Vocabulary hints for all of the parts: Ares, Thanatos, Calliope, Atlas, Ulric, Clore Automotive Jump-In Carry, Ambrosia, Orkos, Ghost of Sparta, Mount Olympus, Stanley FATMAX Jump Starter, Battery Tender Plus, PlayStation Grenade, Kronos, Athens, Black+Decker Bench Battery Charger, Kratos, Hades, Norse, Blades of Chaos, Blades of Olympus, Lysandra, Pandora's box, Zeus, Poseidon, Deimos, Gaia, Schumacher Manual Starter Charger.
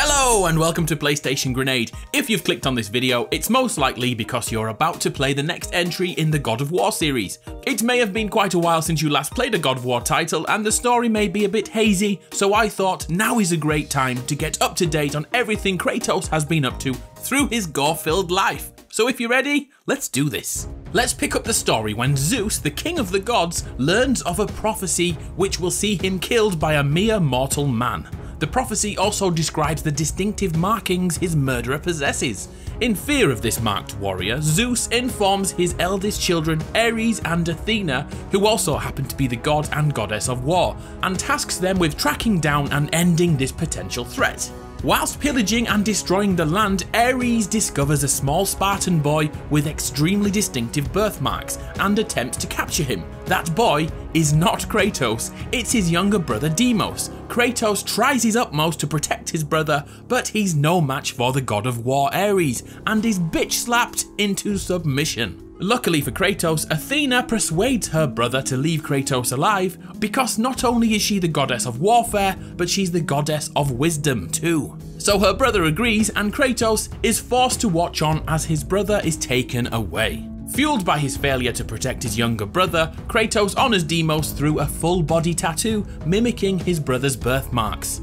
Hello and welcome to PlayStation Grenade. If you've clicked on this video, it's most likely because you're about to play the next entry in the God of War series. It may have been quite a while since you last played a God of War title and the story may be a bit hazy, so I thought now is a great time to get up to date on everything Kratos has been up to through his gore-filled life. So if you're ready, let's do this. Let's pick up the story when Zeus, the king of the gods, learns of a prophecy which will see him killed by a mere mortal man. The prophecy also describes the distinctive markings his murderer possesses. In fear of this marked warrior, Zeus informs his eldest children Ares and Athena, who also happen to be the god and goddess of war, and tasks them with tracking down and ending this potential threat. Whilst pillaging and destroying the land, Ares discovers a small Spartan boy with extremely distinctive birthmarks and attempts to capture him. That boy is not Kratos, it's his younger brother Deimos. Kratos tries his utmost to protect his brother, but he's no match for the god of war Ares and is bitch slapped into submission. Luckily for Kratos, Athena persuades her brother to leave Kratos alive because not only is she the goddess of warfare, but she's the goddess of wisdom too. So her brother agrees and Kratos is forced to watch on as his brother is taken away. Fueled by his failure to protect his younger brother, Kratos honors Deimos through a full body tattoo mimicking his brother's birthmarks.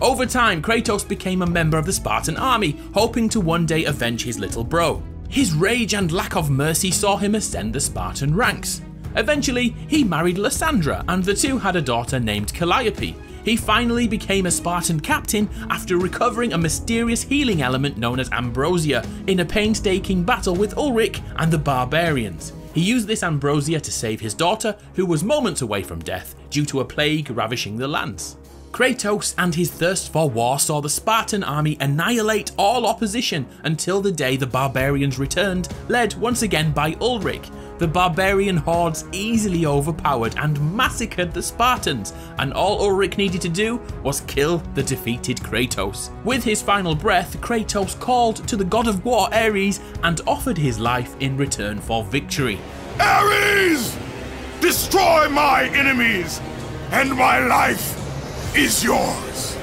Over time, Kratos became a member of the Spartan army, hoping to one day avenge his little bro. His rage and lack of mercy saw him ascend the Spartan ranks. Eventually, he married Lysandra and the two had a daughter named Calliope. He finally became a Spartan captain after recovering a mysterious healing element known as Ambrosia in a painstaking battle with Ulric and the barbarians. He used this Ambrosia to save his daughter, who was moments away from death due to a plague ravishing the lands. Kratos and his thirst for war saw the Spartan army annihilate all opposition until the day the barbarians returned, led once again by Ulric. The barbarian hordes easily overpowered and massacred the Spartans, and all Ulric needed to do was kill the defeated Kratos. With his final breath, Kratos called to the god of war Ares and offered his life in return for victory. Ares! Destroy my enemies, and my life is yours.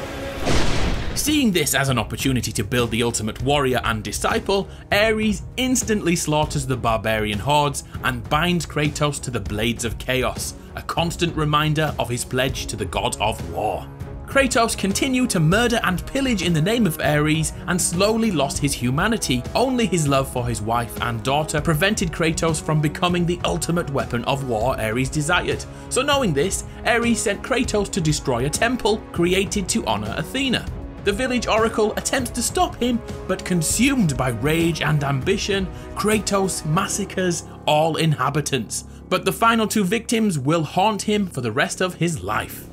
Seeing this as an opportunity to build the ultimate warrior and disciple, Ares instantly slaughters the barbarian hordes and binds Kratos to the Blades of Chaos, a constant reminder of his pledge to the god of war. Kratos continued to murder and pillage in the name of Ares and slowly lost his humanity. Only his love for his wife and daughter prevented Kratos from becoming the ultimate weapon of war Ares desired. So knowing this, Ares sent Kratos to destroy a temple created to honor Athena. The village oracle attempts to stop him, but consumed by rage and ambition, Kratos massacres all inhabitants. But the final two victims will haunt him for the rest of his life.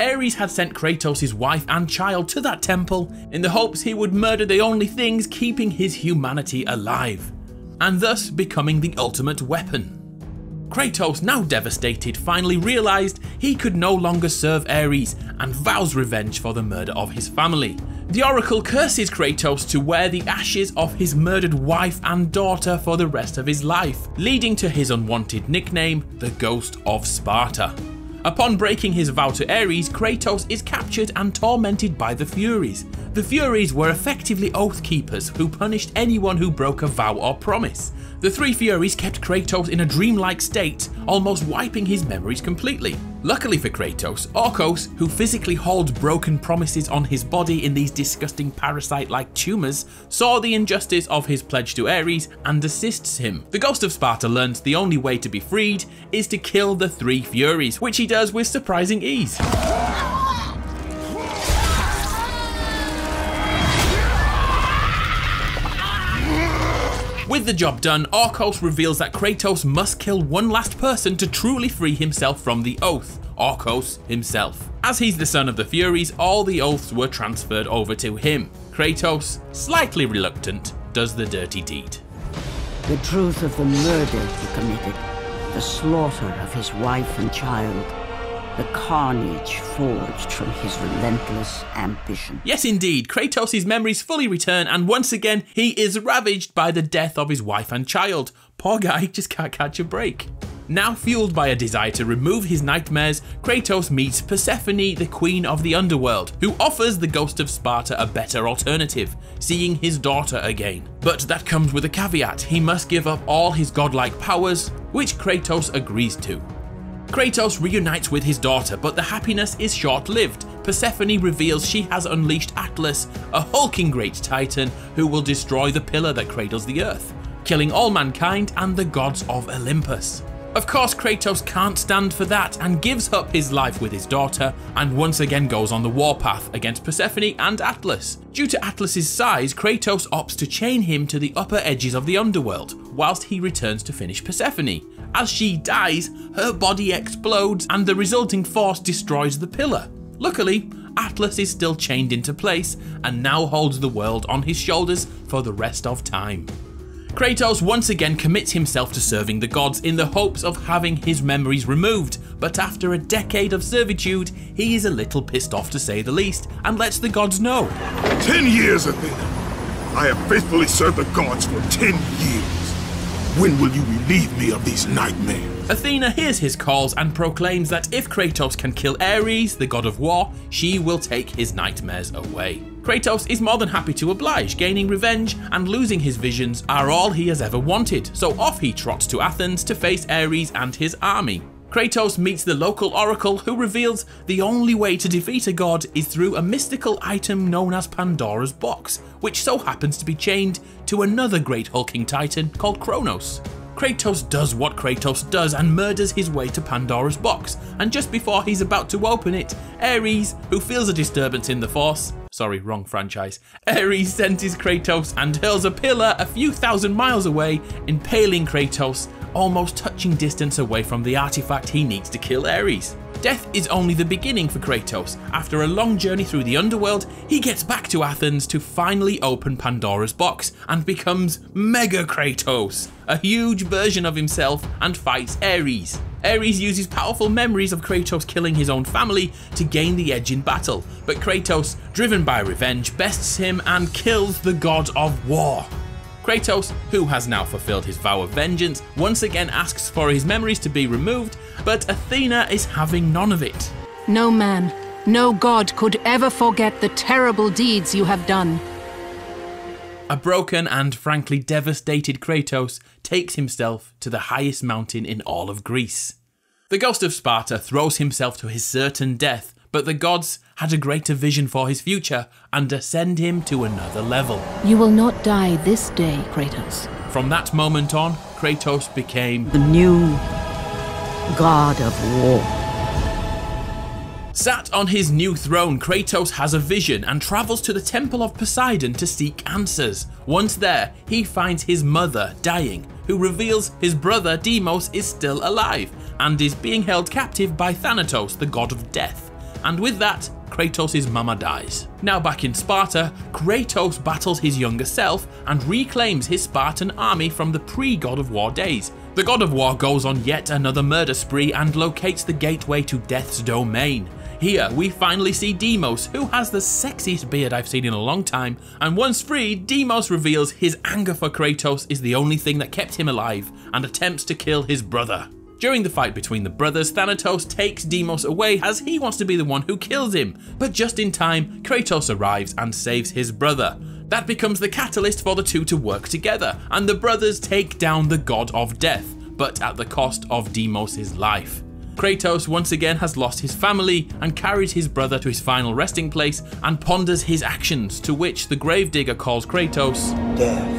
Ares had sent Kratos' wife and child to that temple in the hopes he would murder the only things keeping his humanity alive, and thus becoming the ultimate weapon. Kratos, now devastated, finally realized he could no longer serve Ares and vows revenge for the murder of his family. The oracle curses Kratos to wear the ashes of his murdered wife and daughter for the rest of his life, leading to his unwanted nickname, the Ghost of Sparta. Upon breaking his vow to Ares, Kratos is captured and tormented by the Furies. The Furies were effectively oath keepers who punished anyone who broke a vow or promise. The three Furies kept Kratos in a dreamlike state, almost wiping his memories completely. Luckily for Kratos, Orkos, who physically holds broken promises on his body in these disgusting parasite-like tumours, saw the injustice of his pledge to Ares and assists him. The Ghost of Sparta learns the only way to be freed is to kill the three Furies, which he does with surprising ease. With the job done, Orkos reveals that Kratos must kill one last person to truly free himself from the oath, Orkos himself. As he's the son of the Furies, all the oaths were transferred over to him. Kratos, slightly reluctant, does the dirty deed. The truth of the murder he committed, the slaughter of his wife and child, the carnage forged from his relentless ambition. Yes indeed, Kratos' memories fully return and once again he is ravaged by the death of his wife and child. Poor guy just can't catch a break. Now fueled by a desire to remove his nightmares, Kratos meets Persephone, the queen of the underworld, who offers the Ghost of Sparta a better alternative, seeing his daughter again. But that comes with a caveat: he must give up all his godlike powers, which Kratos agrees to. Kratos reunites with his daughter, but the happiness is short-lived. Persephone reveals she has unleashed Atlas, a hulking great titan who will destroy the pillar that cradles the earth, killing all mankind and the gods of Olympus. Of course, Kratos can't stand for that and gives up his life with his daughter, and once again goes on the warpath against Persephone and Atlas. Due to Atlas's size, Kratos opts to chain him to the upper edges of the underworld, whilst he returns to finish Persephone. As she dies, her body explodes and the resulting force destroys the pillar. Luckily, Atlas is still chained into place and now holds the world on his shoulders for the rest of time. Kratos once again commits himself to serving the gods in the hopes of having his memories removed, but after a decade of servitude, he is a little pissed off to say the least, and lets the gods know. 10 years, Athena! I have faithfully served the gods for 10 years. When will you relieve me of these nightmares? Athena hears his calls and proclaims that if Kratos can kill Ares, the god of war, she will take his nightmares away. Kratos is more than happy to oblige. Gaining revenge and losing his visions are all he has ever wanted, so off he trots to Athens to face Ares and his army. Kratos meets the local oracle, who reveals the only way to defeat a god is through a mystical item known as Pandora's box, which so happens to be chained to another great hulking titan called Kronos. Kratos does what Kratos does and murders his way to Pandora's box, and just before he's about to open it, Ares, who feels a disturbance in the force, sorry, wrong franchise, Ares senses Kratos and hurls a pillar a few thousand miles away, impaling Kratos, almost touching distance away from the artifact he needs to kill Ares. Death is only the beginning for Kratos. After a long journey through the underworld, he gets back to Athens to finally open Pandora's box and becomes Mega Kratos, a huge version of himself, and fights Ares. Ares uses powerful memories of Kratos killing his own family to gain the edge in battle, but Kratos, driven by revenge, bests him and kills the god of war. Kratos, who has now fulfilled his vow of vengeance, once again asks for his memories to be removed, but Athena is having none of it. No man, no god could ever forget the terrible deeds you have done. A broken and frankly devastated Kratos takes himself to the highest mountain in all of Greece. The Ghost of Sparta throws himself to his certain death, but the gods had a greater vision for his future and ascend him to another level. You will not die this day, Kratos. From that moment on, Kratos became the new god of war. Sat on his new throne, Kratos has a vision and travels to the temple of Poseidon to seek answers. Once there, he finds his mother dying, who reveals his brother Deimos is still alive and is being held captive by Thanatos, the god of death. And with that, Kratos' mama dies. Now back in Sparta, Kratos battles his younger self and reclaims his Spartan army from the pre-God of War days. The God of War goes on yet another murder spree and locates the gateway to Death's domain. Here we finally see Deimos, who has the sexiest beard I've seen in a long time, and once free, Deimos reveals his anger for Kratos is the only thing that kept him alive and attempts to kill his brother. During the fight between the brothers, Thanatos takes Deimos away as he wants to be the one who kills him, but just in time, Kratos arrives and saves his brother. That becomes the catalyst for the two to work together, and the brothers take down the god of death, but at the cost of Deimos' life. Kratos once again has lost his family and carries his brother to his final resting place and ponders his actions, to which the gravedigger calls Kratos Death,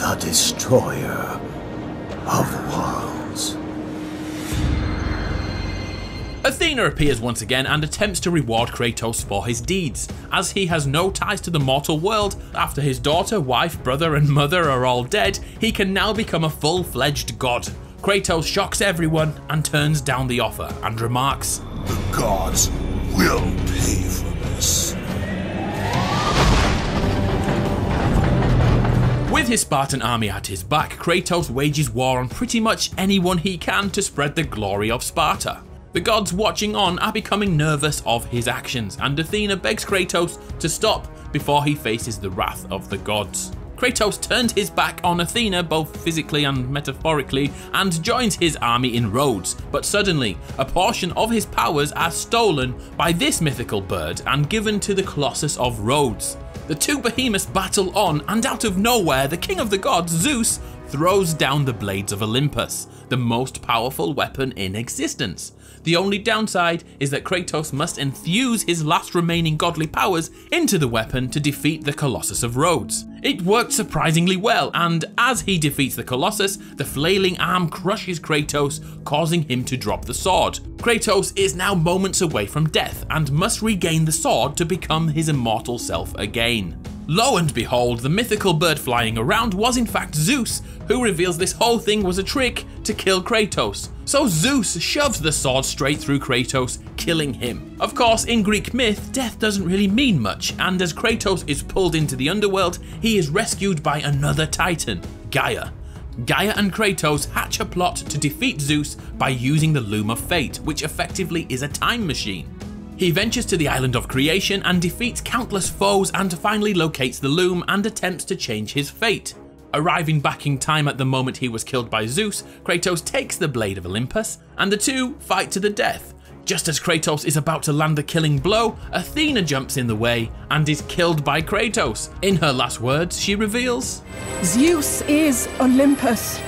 the destroyer of war. Athena appears once again and attempts to reward Kratos for his deeds, as he has no ties to the mortal world. After his daughter, wife, brother and mother are all dead, he can now become a full-fledged god. Kratos shocks everyone and turns down the offer, and remarks, "The gods will pay for this." With his Spartan army at his back, Kratos wages war on pretty much anyone he can to spread the glory of Sparta. The gods watching on are becoming nervous of his actions, and Athena begs Kratos to stop before he faces the wrath of the gods. Kratos turned his back on Athena, both physically and metaphorically, and joined his army in Rhodes. But suddenly, a portion of his powers are stolen by this mythical bird and given to the Colossus of Rhodes. The two behemoths battle on, and out of nowhere, the king of the gods, Zeus, throws down the Blades of Olympus, the most powerful weapon in existence. The only downside is that Kratos must infuse his last remaining godly powers into the weapon to defeat the Colossus of Rhodes. It worked surprisingly well, and as he defeats the Colossus, the flailing arm crushes Kratos, causing him to drop the sword. Kratos is now moments away from death and must regain the sword to become his immortal self again. Lo and behold, the mythical bird flying around was in fact Zeus, who reveals this whole thing was a trick to kill Kratos. So Zeus shoves the sword straight through Kratos, killing him. Of course, in Greek myth, death doesn't really mean much, and as Kratos is pulled into the underworld, he is rescued by another titan, Gaia. Gaia and Kratos hatch a plot to defeat Zeus by using the Loom of Fate, which effectively is a time machine. He ventures to the island of creation and defeats countless foes and finally locates the loom and attempts to change his fate. Arriving back in time at the moment he was killed by Zeus, Kratos takes the Blade of Olympus and the two fight to the death. Just as Kratos is about to land the killing blow, Athena jumps in the way and is killed by Kratos. In her last words, she reveals, "Zeus is Olympus."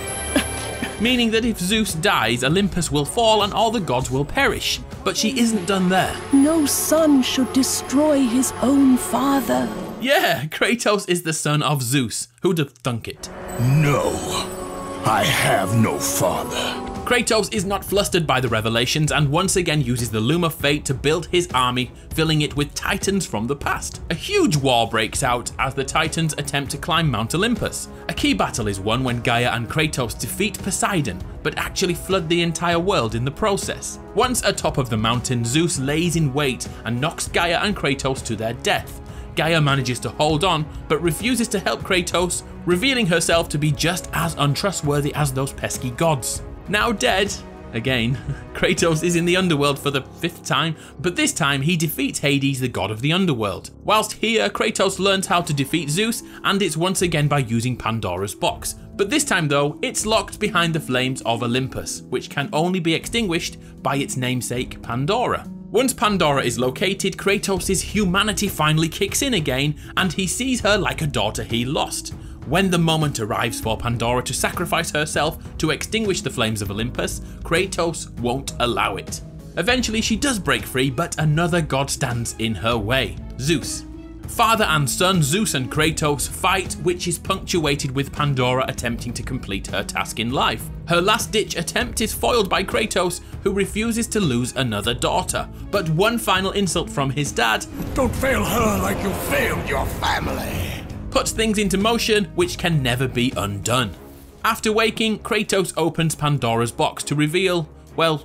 Meaning that if Zeus dies, Olympus will fall and all the gods will perish. But she isn't done there. No son should destroy his own father. Yeah, Kratos is the son of Zeus. Who'd have thunk it? No, I have no father. Kratos is not flustered by the revelations and once again uses the Loom of Fate to build his army, filling it with titans from the past. A huge war breaks out as the titans attempt to climb Mount Olympus. A key battle is won when Gaia and Kratos defeat Poseidon, but actually flood the entire world in the process. Once atop of the mountain, Zeus lays in wait and knocks Gaia and Kratos to their death. Gaia manages to hold on, but refuses to help Kratos, revealing herself to be just as untrustworthy as those pesky gods. Now dead, again, Kratos is in the underworld for the 5th time, but this time he defeats Hades, the god of the underworld. Whilst here, Kratos learns how to defeat Zeus, and it's once again by using Pandora's box. But this time though, it's locked behind the flames of Olympus, which can only be extinguished by its namesake, Pandora. Once Pandora is located, Kratos' humanity finally kicks in again, and he sees her like a daughter he lost. When the moment arrives for Pandora to sacrifice herself to extinguish the flames of Olympus, Kratos won't allow it. Eventually she does break free, but another god stands in her way, Zeus. Father and son, Zeus and Kratos, fight, which is punctuated with Pandora attempting to complete her task in life. Her last-ditch attempt is foiled by Kratos, who refuses to lose another daughter. But one final insult from his dad, "Don't fail her like you failed your family," puts things into motion which can never be undone. After waking, Kratos opens Pandora's box to reveal, well,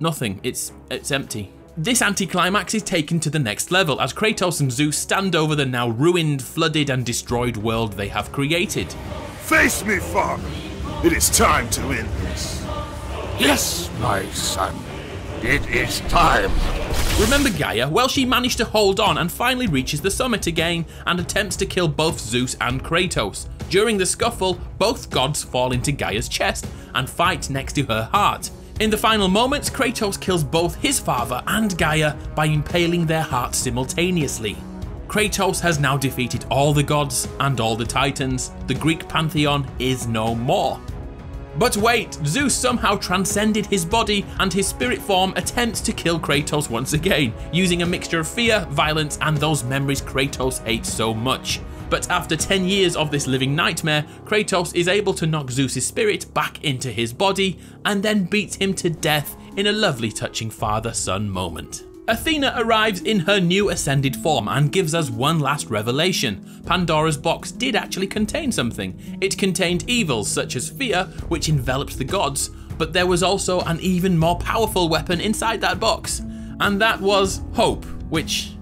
nothing, it's empty. This anticlimax is taken to the next level as Kratos and Zeus stand over the now ruined, flooded and destroyed world they have created. "Face me, father. It is time to end this." "Yes, my son. It is time." Remember Gaia? Well, she managed to hold on and finally reaches the summit again and attempts to kill both Zeus and Kratos. During the scuffle, both gods fall into Gaia's chest and fight next to her heart. In the final moments, Kratos kills both his father and Gaia by impaling their hearts simultaneously. Kratos has now defeated all the gods and all the titans. The Greek pantheon is no more. But wait, Zeus somehow transcended his body and his spirit form attempts to kill Kratos once again, using a mixture of fear, violence and those memories Kratos hates so much. But after 10 years of this living nightmare, Kratos is able to knock Zeus's spirit back into his body and then beats him to death in a lovely touching father-son moment. Athena arrives in her new ascended form and gives us one last revelation. Pandora's box did actually contain something. It contained evils such as fear, which enveloped the gods, but there was also an even more powerful weapon inside that box. And that was hope, which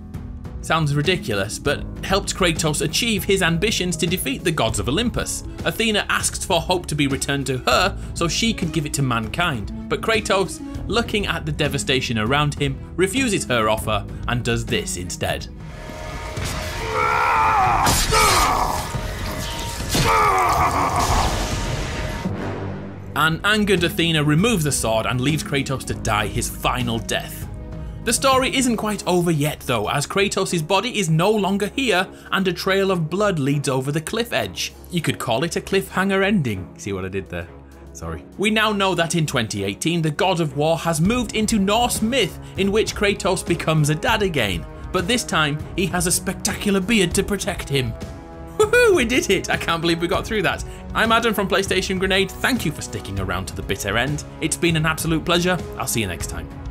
sounds ridiculous, but helped Kratos achieve his ambitions to defeat the gods of Olympus. Athena asks for hope to be returned to her so she could give it to mankind, but Kratos, looking at the devastation around him, refuses her offer and does this instead. An angered Athena removes the sword and leaves Kratos to die his final death. The story isn't quite over yet though, as Kratos' body is no longer here and a trail of blood leads over the cliff edge. You could call it a cliffhanger ending. See what I did there? Sorry. We now know that in 2018, the God of War has moved into Norse myth, in which Kratos becomes a dad again, but this time he has a spectacular beard to protect him. Woohoo, we did it! I can't believe we got through that. I'm Adam from PlayStation Grenade, thank you for sticking around to the bitter end. It's been an absolute pleasure, I'll see you next time.